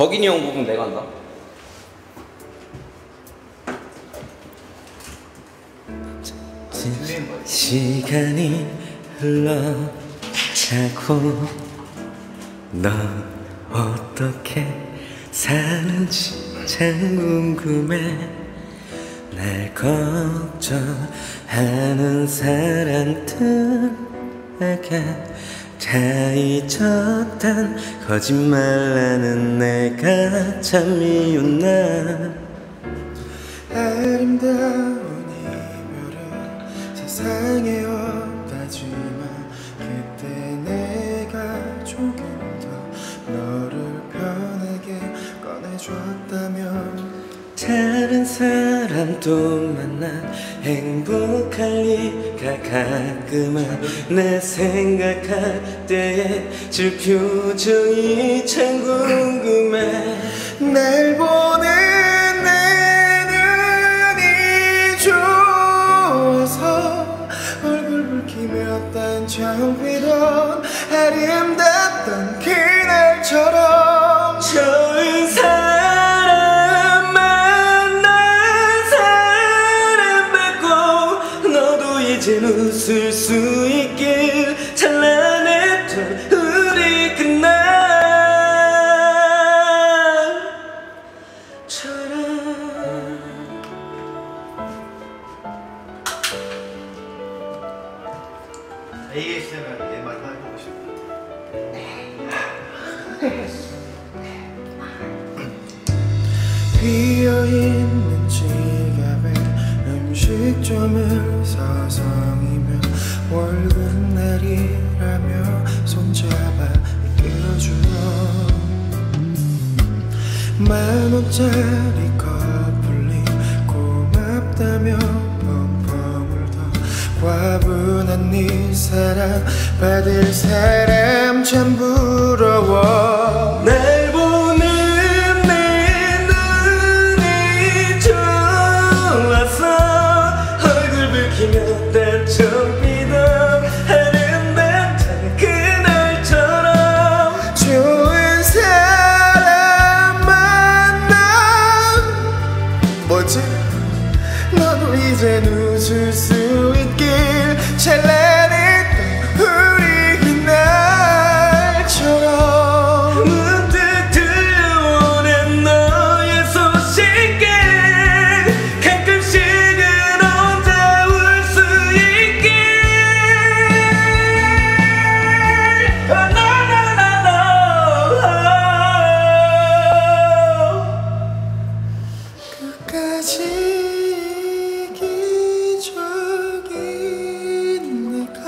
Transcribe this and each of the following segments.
덕인이 형 부분 내가 한다. 시간이 흘러가고 넌 어떻게 사는지 참 궁금해. 날 걱정하는 사람들에게 다 잊었던 거짓말하는 내가 참 미운 날. 아름다운 이별은 세상에 없다지만 그때 내가 조금 더 너를 편하게 꺼내줬다면 다른 사람도 만나 행복할 리가. 가끔은 내 생각할 때의 질 표정이 참 궁금해. 날 보는 내 눈이 좋아서 얼굴 붉히며 딴청 휘던 아름답던 그날처럼 좋은 사람 웃을 수 있길 찬란했던 우리 그날처럼. ASMR 얘 말만 해보고 싶어. 비어있는 지갑에 음식점을 서성이며 월급날이라며 손잡아 이끌어주어 10,000원짜리 커플링 고맙다며 펑펑울던 과분한 네 사랑 받을 사람 참 부러워. 날 보는 내 눈이 좋았어 붉히며 딴청 피던 아름답던 그날처럼 좋은 사람 만나. 뭐지? 너도 이젠 웃을 수 있길 찬란했던 우리 그날처럼. 문득 들려오는 너의 소식에 가끔씩은 혼자 울 수 있길. Oh, no. 끝까지 이기적인 내가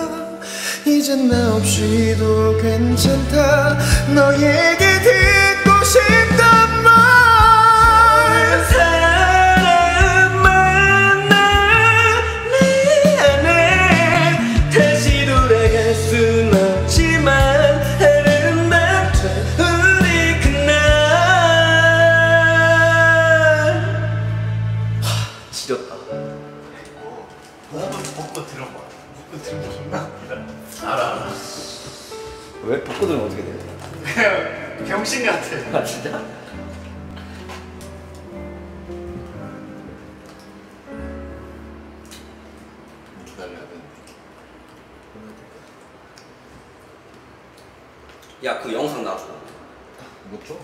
이젠 나 없이도 괜찮다. 너에게 듣고 싶던 말 사람 만나 미안해. 다시 돌아갈 순 없지만 아름답던 우리 그날. 지렸다. 복도 들어봐. 복도 들어봐. 존나 웃기다. 알아. 왜? 바꿔 들으면 어떻게 돼요? 그냥 병신 같아. 아 진짜? 기다려야 되는데. 야 그 영상 놔줘. 못 줘?